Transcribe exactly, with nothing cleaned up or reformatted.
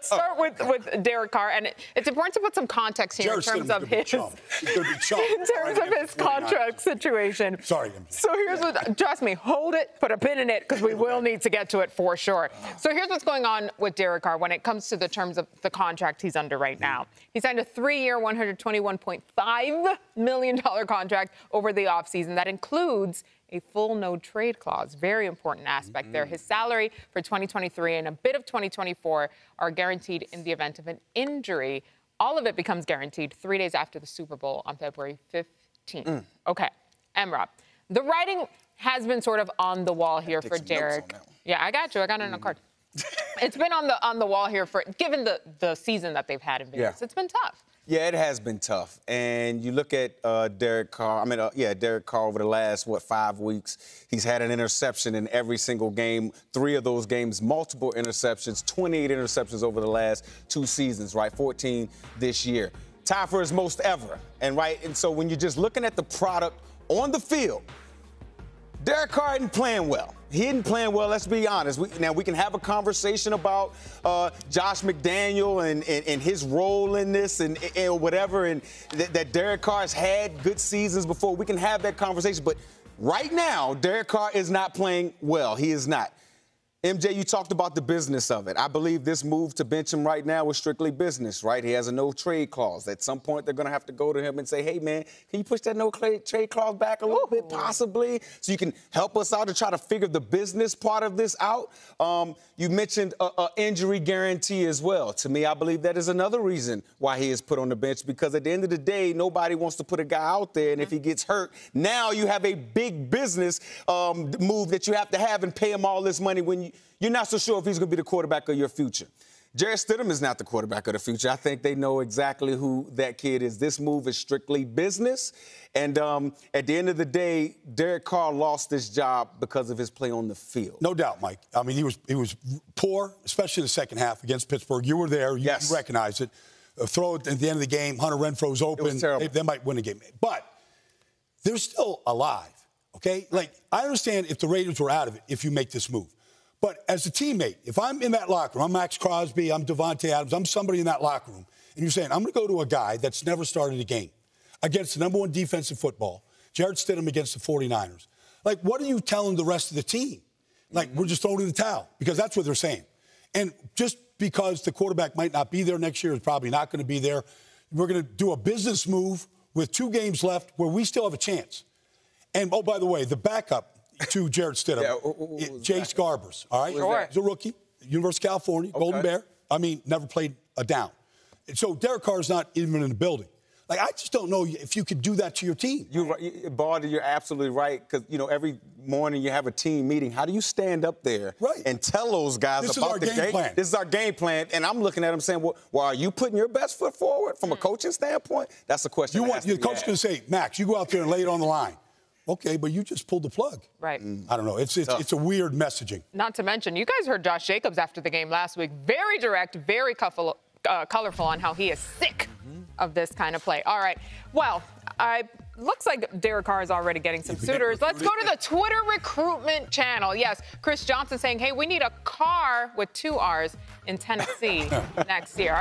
let's start oh. with, with Derek Carr. And it, it's important to put some context here in terms of his, in terms of his contract situation. Sorry. So here's what, trust me, hold it, put a pin in it, because we will need to get to it for sure. So here's what's going on with Derek Carr when it comes to the terms of the contract he's under right now. He signed a three-year, one hundred twenty-one point five million dollars contract over the offseason. That includes a full no-trade clause, very important aspect mm-hmm. there. His salary for twenty twenty-three and a bit of twenty twenty-four are guaranteed in the event of an injury. All of it becomes guaranteed three days after the Super Bowl on February fifteenth. Mm. Okay, M-Rob, the writing has been sort of on the wall here for Derek. Yeah, I got you. I got it on mm. a card. It's been on the on the wall here for, given the, the season that they've had in Vegas. Yeah. It's been tough. Yeah, it has been tough. And you look at uh, Derek Carr, I mean, uh, yeah, Derek Carr over the last, what, five weeks, he's had an interception in every single game, three of those games, multiple interceptions, twenty-eight interceptions over the last two seasons, right, fourteen this year. Tie for his most ever, and right, and so when you're just looking at the product on the field, Derek Carr isn't playing well. He isn't playing well, let's be honest. We, now, we can have a conversation about uh, Josh McDaniels and, and, and his role in this and, and whatever, and th that Derek Carr's had good seasons before. We can have that conversation. But right now, Derek Carr is not playing well. He is not. M J, you talked about the business of it. I believe this move to bench him right now is strictly business, right? He has a no-trade clause. At some point, they're going to have to go to him and say, hey, man, can you push that no-trade clause back a little Ooh. bit, possibly, so you can help us out to try to figure the business part of this out? Um, you mentioned an injury guarantee as well. To me, I believe that is another reason why he is put on the bench, because at the end of the day, nobody wants to put a guy out there, and mm-hmm. if he gets hurt, now you have a big business um, move that you have to have and pay him all this money when you You're not so sure if he's going to be the quarterback of your future. Jarrett Stidham is not the quarterback of the future. I think they know exactly who that kid is. This move is strictly business. And um, at the end of the day, Derek Carr lost this job because of his play on the field. No doubt, Mike. I mean, he was he was poor, especially in the second half against Pittsburgh. You were there. You, yes. you recognized it. A throw at the end of the game. Hunter Renfro's open. It was terrible. They, they might win the game. But they're still alive, okay? Like, I understand if the Raiders were out of it if you make this move. But as a teammate, if I'm in that locker room, I'm Max Crosby, I'm Devontae Adams, I'm somebody in that locker room, and you're saying, I'm going to go to a guy that's never started a game against the number one defense in football, Jarrett Stidham against the forty-niners. Like, what are you telling the rest of the team? Like, mm-hmm. we're just throwing in the towel, because that's what they're saying. And just because the quarterback might not be there next year, is probably not going to be there, we're going to do a business move with two games left where we still have a chance. And, oh, by the way, the backup to Jarrett Stidham, yeah, who, who Jay Scarbers, all right? Sure. He's a rookie, University of California, okay. Golden Bear. I mean, never played a down. So Derek Carr's not even in the building. Like, I just don't know if you could do that to your team. You're right, Baldy, you're absolutely right, because, you know, every morning you have a team meeting. How do you stand up there right. and tell those guys this about the game? This is our game plan. This is our game plan, and I'm looking at them saying, well, well are you putting your best foot forward from a coaching standpoint? That's the question. You want your coach going to say, Max, you go out there and lay it on the line. Okay, but you just pulled the plug. Right. I don't know. It's it's, it's a weird messaging. Not to mention, you guys heard Josh Jacobs after the game last week. Very direct, very colorful, uh, colorful on how he is sick mm-hmm. of this kind of play. All right. Well, I looks like Derek Carr is already getting some suitors. Let's go to the Twitter recruitment channel. Yes, Chris Johnson saying, hey, we need a car with two R's in Tennessee next year.